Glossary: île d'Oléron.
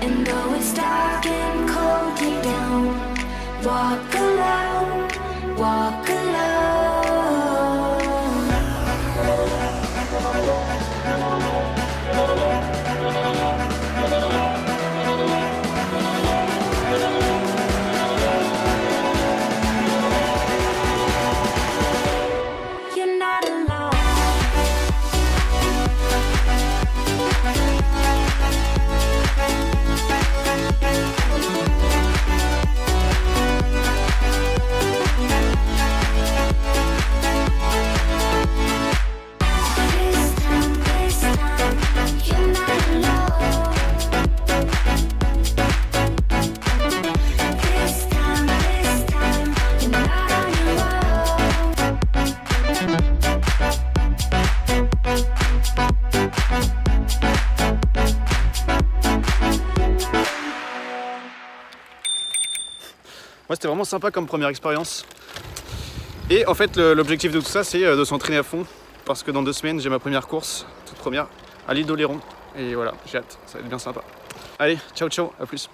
And though it's dark and cold, deep down, walk alone, walk alone. You're not alone. Ouais, c'était vraiment sympa comme première expérience. Et en fait, l'objectif de tout ça, c'est de s'entraîner à fond. Parce que dans 2 semaines, j'ai ma première course, toute première, à l'île d'Oléron. Et voilà, j'ai hâte, ça va être bien sympa. Allez, ciao, ciao, à plus.